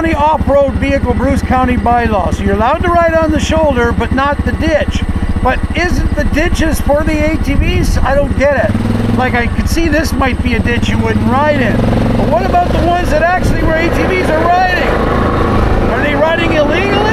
County off-road vehicle, Bruce County bylaw. So you're allowed to ride on the shoulder, but not the ditch. But isn't the ditches for the ATVs? I don't get it. Like, I could see this might be a ditch you wouldn't ride in. But what about the ones that actually where ATVs are riding? Are they riding illegally?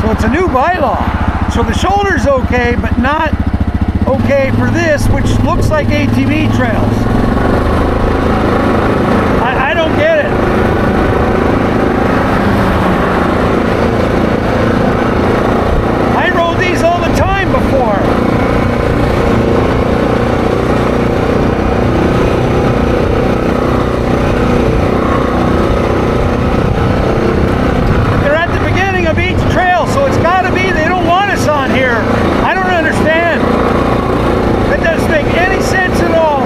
So it's a new bylaw. So the shoulder's okay, but not okay for this, which looks like ATV trails. I don't get it. I rode these all the time before. I don't understand. That doesn't make any sense at all.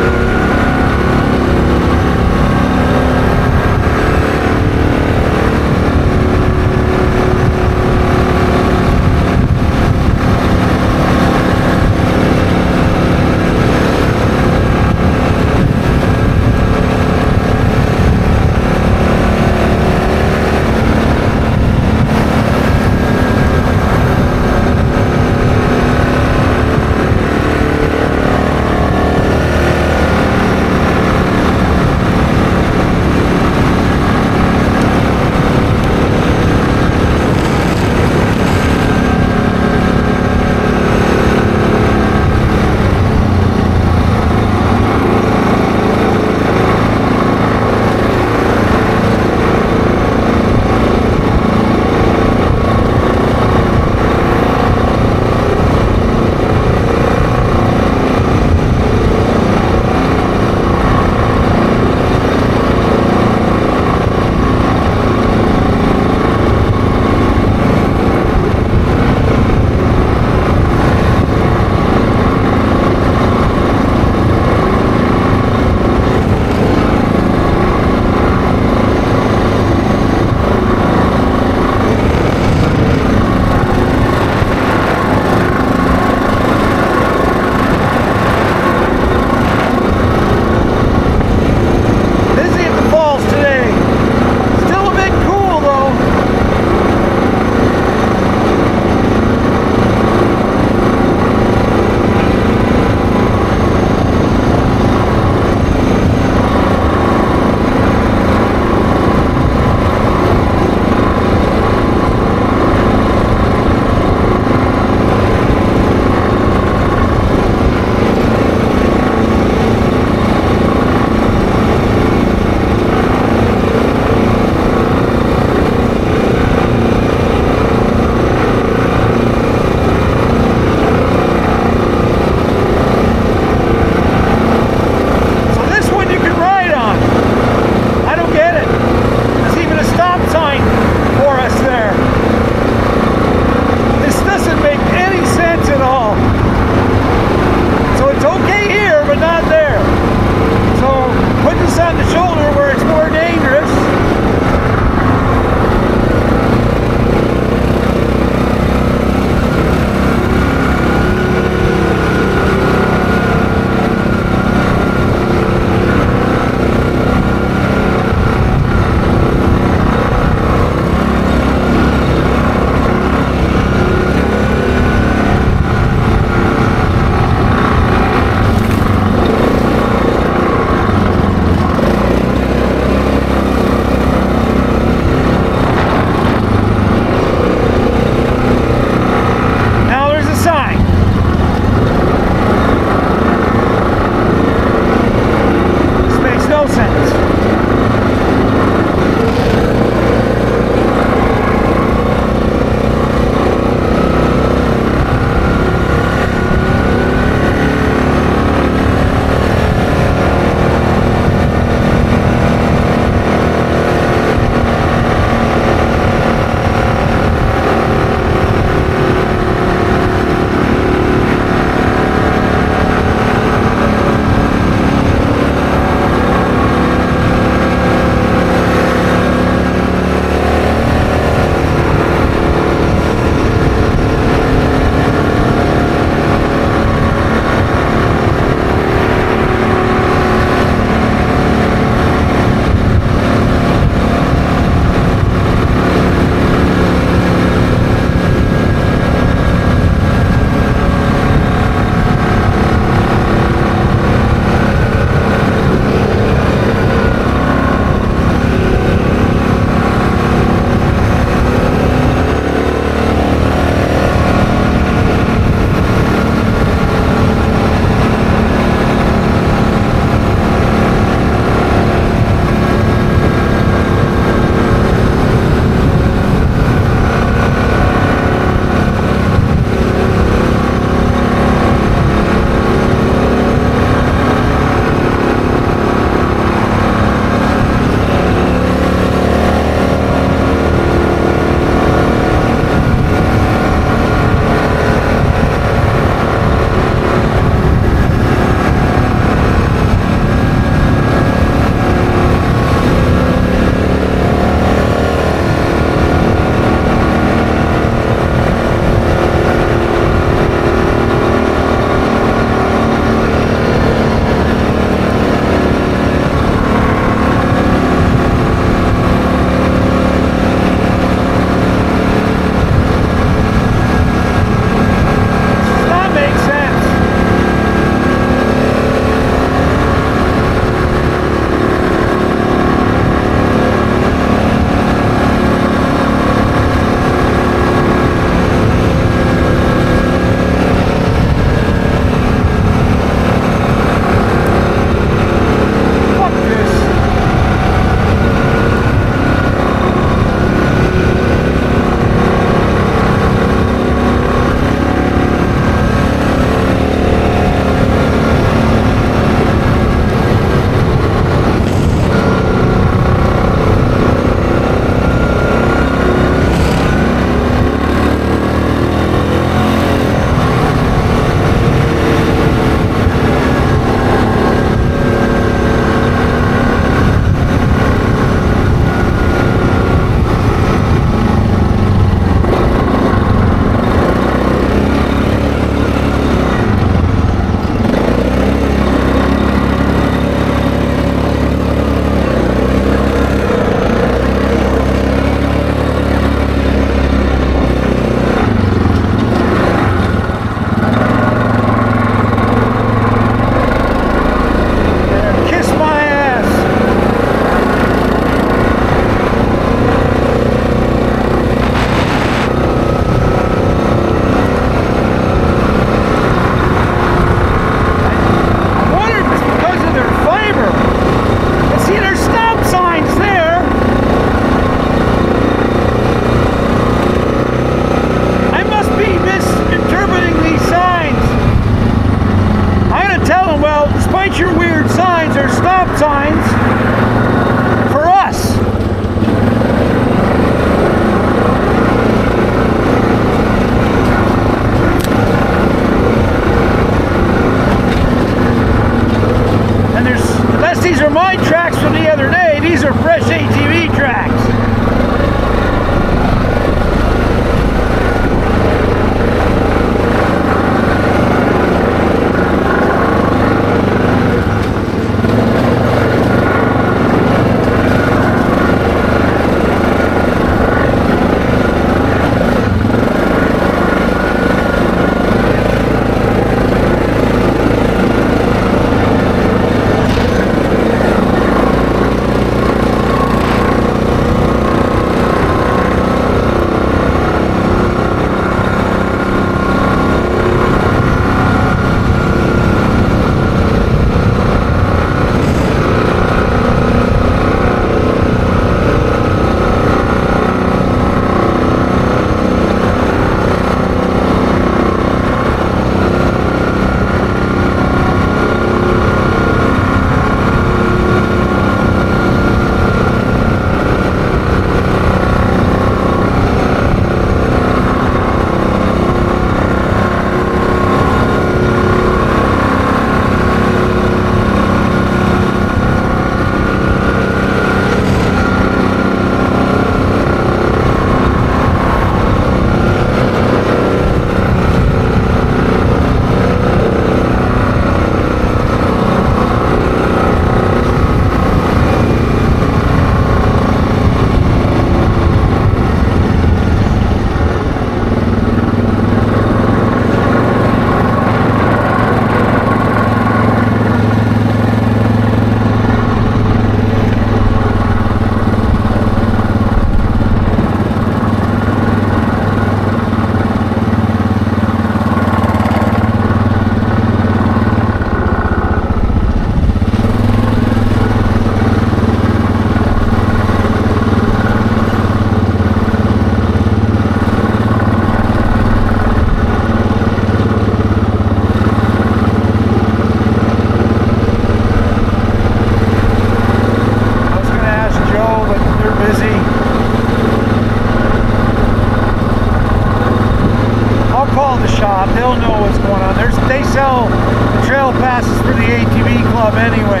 job anyway.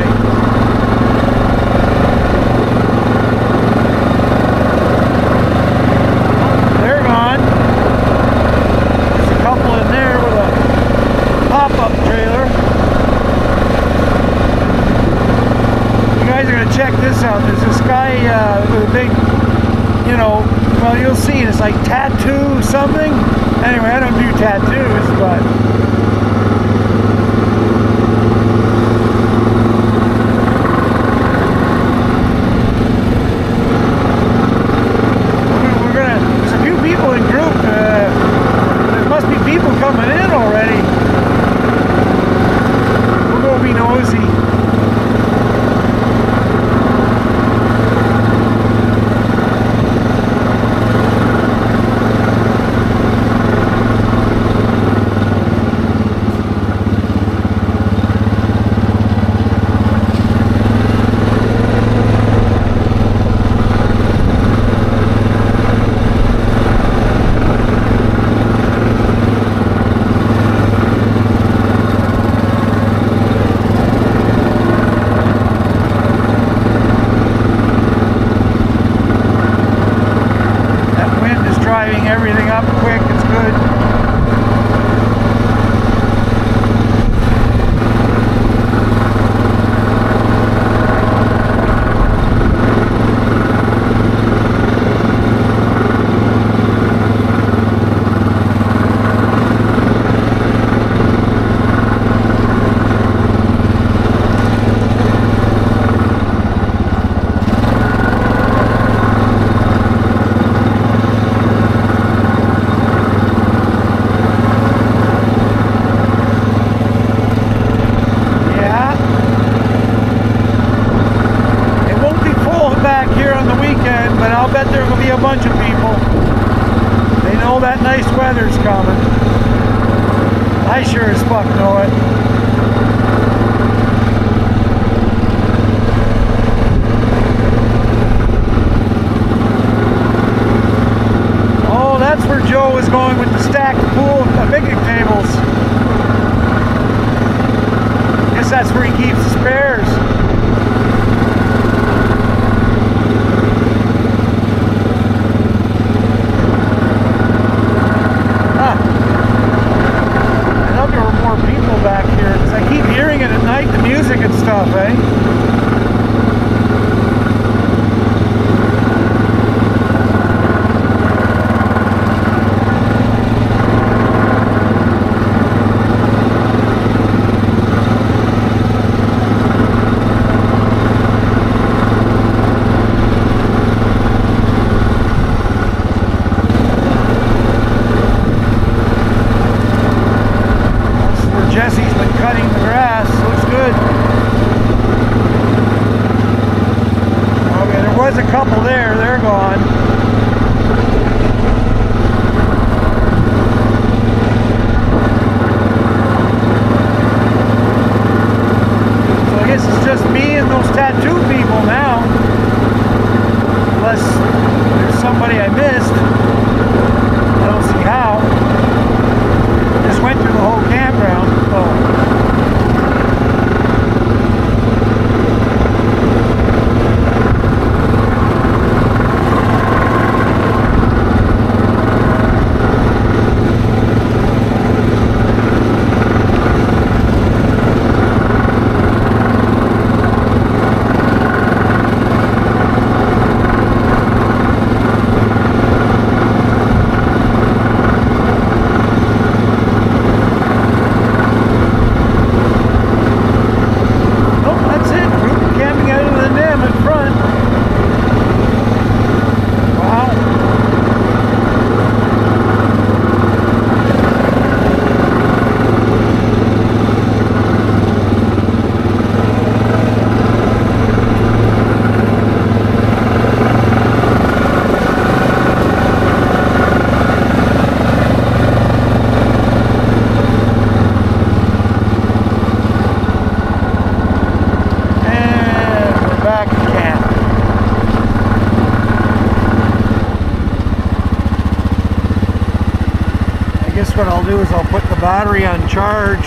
What I'll do is I'll put the battery on charge.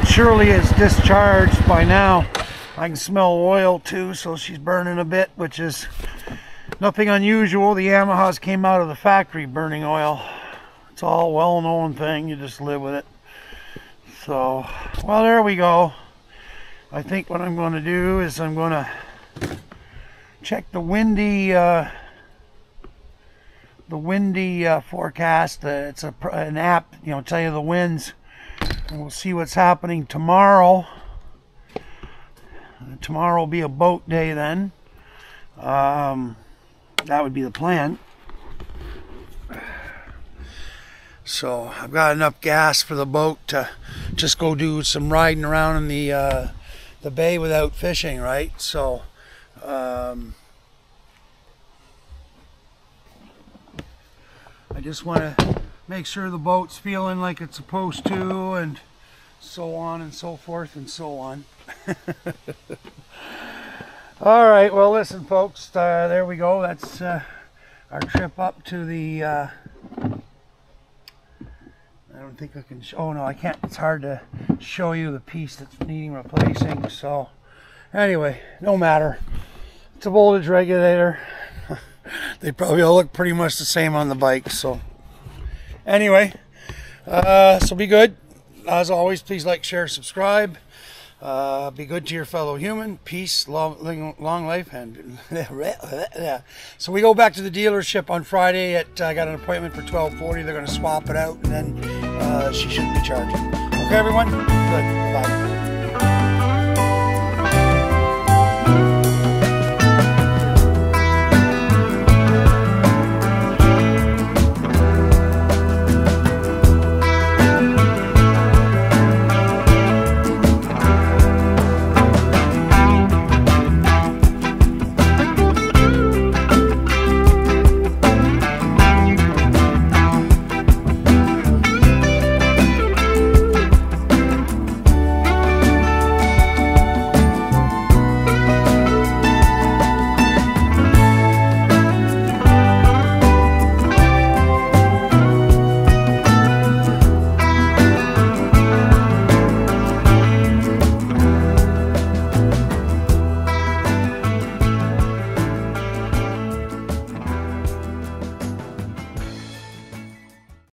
It's surely is discharged by now. I can smell oil too, so she's burning a bit, which is nothing unusual. The Yamahas came out of the factory burning oil. It's all well-known thing, you just live with it. So, well, there we go. I think what I'm going to do is I'm going to check the windy forecast. It's an app, you know, tell you the winds, and we'll see what's happening tomorrow. Tomorrow will be a boat day then. That would be the plan. So I've got enough gas for the boat to just go do some riding around in the bay without fishing, right? So I just want to make sure the boat's feeling like it's supposed to, and so on and so forth and so on. All right, well, listen, folks, there we go. That's our trip up to the I don't think I can oh no, I can't, it's hard to show you the piece that's needing replacing. So anyway, no matter, it's a voltage regulator. They probably all look pretty much the same on the bike. So anyway, so be good. As always, please like, share, subscribe. Be good to your fellow human. Peace, long life, and so we go back to the dealership on Friday. I got an appointment for 12:40. They're going to swap it out, and then she shouldn't be charging. Okay, everyone. Good. Bye.